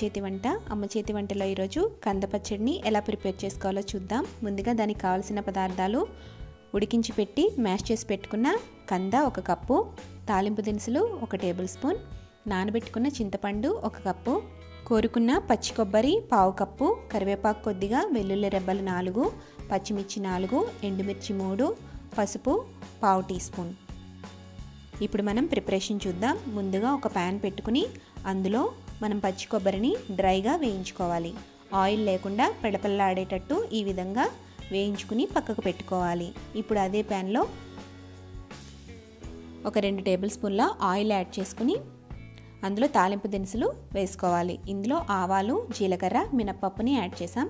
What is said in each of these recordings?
చేతి వంట అమ్మ చేతి వంటలో ఈ రోజు కంద పచ్చడిని ఎలా ప్రిపేర్ చేసుకోవాలో చూద్దాం. ముందుగా దానికి కావాల్సిన పదార్థాలు ఉడికించి పెట్టి మ్యాష్ చేసి పెట్టుకున్న కంద 1 కప్పు, తాలింపు దినుసులు 1 టేబుల్ స్పూన్, నానబెట్టుకున్న చింతపండు 1 కప్పు, కోరుకున్న పచ్చి కొబ్బరి 1/2 కప్పు, కరివేపాకు కొద్దిగా, వెల్లుల్లి రెబ్బలు 4, పచ్చిమిర్చి 4, ఎండుమిర్చి 3, పసుపు 1/2 టీ స్పూన్. ఇప్పుడు మనం ప్రిపరేషన్ చూద్దాం. ముందుగా ఒక ప్యాన్ పెట్టుకుని అందులో మనం పచ్చి కొబ్బరిని డ్రైగా వేయించుకోవాలి. ఆయిల్ లేకుండా పెడపల్లాడేటట్టు ఈ విధంగా వేయించుకుని పక్కకు పెట్టుకోవాలి. ఇప్పుడు అదే ప్యాన్లో ఒక 2 టేబుల్ స్పూన్ల ఆయిల్ యాడ్ చేసుకుని అందులో తాలింపు దినుసులు వేసుకోవాలి. ఇందులో ఆవాలు, జీలకర్ర, మినపప్పుని యాడ్ చేసాం.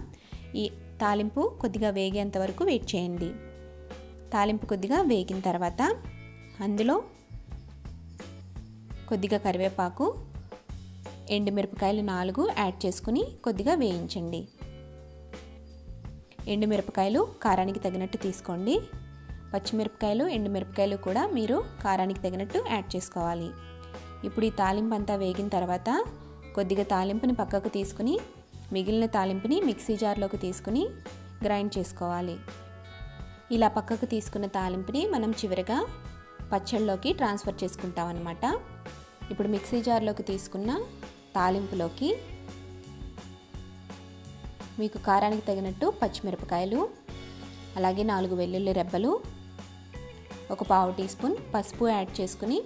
ఈ తాలింపు కొద్దిగా వేగేంత వరకు వెయిట్ చేయండి. తాలింపు కొద్దిగా వేగిన తర్వాత అందులో కొద్దిగా కరివేపాకు, ఎండుమిరపకాయలు 4 యాడ్ చేసుకుని కొద్దిగా వేయించండి. ఎండుమిరపకాయలు కారానికి తగినట్టు తీసుకోండి. పచ్చిమిరపకాయలు, ఎండుమిరపకాయలు కూడా మీరు కారానికి తగినట్టు యాడ్ చేసుకోవాలి. ఇప్పుడు ఈ తాలింపు అంతా వేగిన తర్వాత కొద్దిగా తాలింపుని పక్కకు తీసుకుని మిగిలిన తాలింపుని మిక్సీ జార్లోకి తీసుకుని గ్రైండ్ చేసుకోవాలి. ఇలా పక్కకు తీసుకున్న తాలింపుని మనం చివరిగా పచ్చళ్ళలోకి ట్రాన్స్ఫర్ చేసుకుంటాం అన్నమాట. ఇప్పుడు మిక్సీ జార్లోకి తీసుకున్న తాలింపులోకి మీకు కారానికి తగినట్టు పచ్చిమిరపకాయలు, అలాగే 4 వెల్లుల్లి రెబ్బలు, ఒక 1/2 టీ స్పూన్ పసుపు యాడ్ చేసుకుని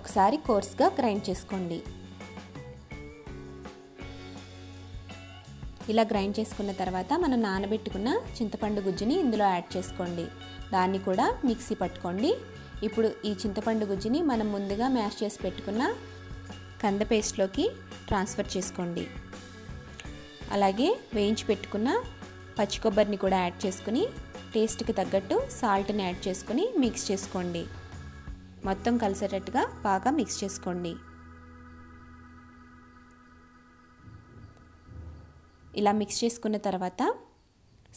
ఒకసారి కోర్స్గా గ్రైండ్ చేసుకోండి. ఇలా గ్రైండ్ చేసుకున్న తర్వాత మనం నానబెట్టుకున్న చింతపండు గుజ్జుని ఇందులో యాడ్ చేసుకోండి. దాన్ని కూడా మిక్సీ పట్టుకోండి. ఇప్పుడు ఈ చింతపండు గుజ్జుని మనం ముందుగా మ్యాష్ చేసి పెట్టుకున్న కంద పేస్ట్లోకి ట్రాన్స్ఫర్ చేసుకోండి. అలాగే వేయించి పెట్టుకున్న పచ్చి కొబ్బరిని కూడా యాడ్ చేసుకుని టేస్ట్కి తగ్గట్టు సాల్ట్ని యాడ్ చేసుకుని మిక్స్ చేసుకోండి. మొత్తం కలిసేటట్టుగా బాగా మిక్స్ చేసుకోండి. ఇలా మిక్స్ చేసుకున్న తర్వాత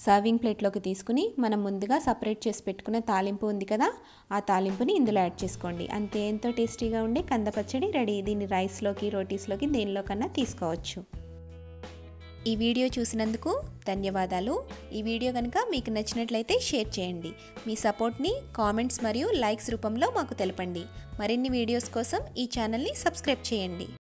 సర్వింగ్ ప్లేట్లోకి తీసుకుని మనం ముందుగా సపరేట్ చేసి పెట్టుకున్న తాలింపు ఉంది కదా, ఆ తాలింపుని ఇందులో యాడ్ చేసుకోండి. అంతే, ఎంతో టేస్టీగా ఉండే కంద పచ్చడి రెడీ. దీన్ని రైస్లోకి, రోటీస్లోకి, దేనిలోకన్నా తీసుకోవచ్చు. ఈ వీడియో చూసినందుకు ధన్యవాదాలు. ఈ వీడియో కనుక మీకు నచ్చినట్లయితే షేర్ చేయండి. మీ సపోర్ట్ని కామెంట్స్ మరియు లైక్స్ రూపంలో మాకు తెలపండి. మరిన్ని వీడియోస్ కోసం ఈ ఛానల్ని సబ్స్క్రైబ్ చేయండి.